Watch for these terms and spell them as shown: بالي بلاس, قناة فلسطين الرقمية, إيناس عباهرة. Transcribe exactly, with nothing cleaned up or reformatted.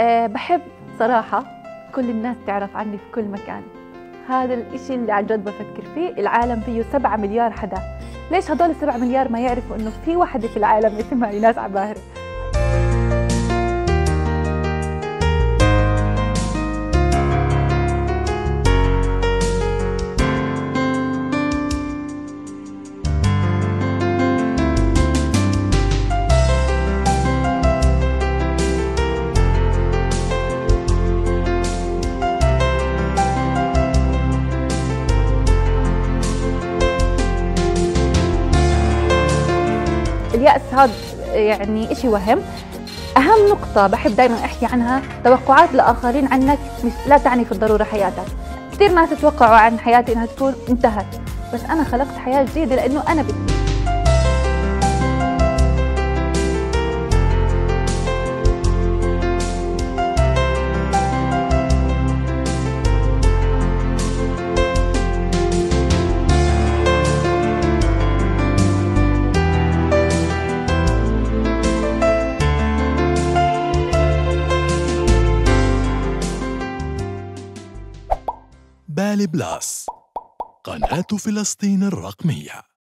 أه بحب صراحة كل الناس تعرف عني في كل مكان. هذا الإشي اللي عن جد بفكر فيه. العالم فيه سبعة مليار حدا، ليش هدول السبعة مليار ما يعرفوا إنه في وحدة في العالم اسمها إيناس عباهرة؟ اليأس هذا يعني إشي وهم. أهم نقطة بحب دايماً أحكي عنها، توقعات الآخرين عنك لا تعني في الضرورة حياتك. كثير ناس توقعوا عن حياتي إنها تكون انتهت، بس أنا خلقت حياة جديدة لأنه أنا بدي. بالي بلاس، قناة فلسطين الرقمية.